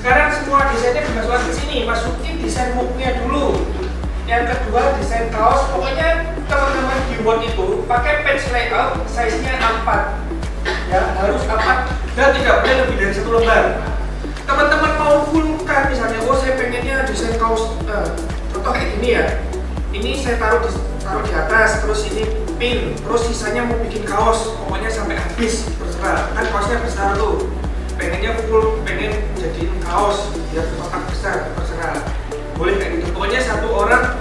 Sekarang semua desainnya dimasukkan ke sini, masukin desain hooknya dulu. Yang kedua desain kaos, pokoknya teman-teman dibuat itu pakai page layout size-nya 4, ya harus 4 dan tidak boleh lebih dari 1 lembar. Teman-teman mau fullkan misalnya, oh saya pengennya desain kaos, contoh kayak gini ya. Ini saya taruh di atas, terus ini pin, terus sisanya mau bikin kaos, pokoknya sampai habis terserah. Kan kaosnya besar tuh. Pengennya full, pengen jadiin kaos biar kotak besar, terserah boleh kayak gitu. Pokoknya satu orang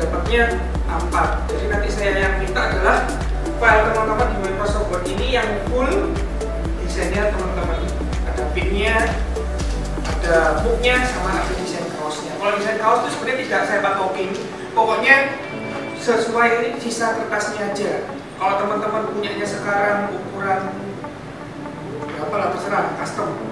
dapatnya 4. Jadi nanti saya yang minta adalah file teman-teman di Microsoft Word ini yang full desainnya teman-teman, ada pinnya, ada booknya, sama ada desain kaosnya. Kalau desain kaos itu sebenarnya tidak saya patokin, pokoknya sesuai sisa kertasnya aja. Kalau teman-teman punyanya sekarang ukuran apalah terserah, custom.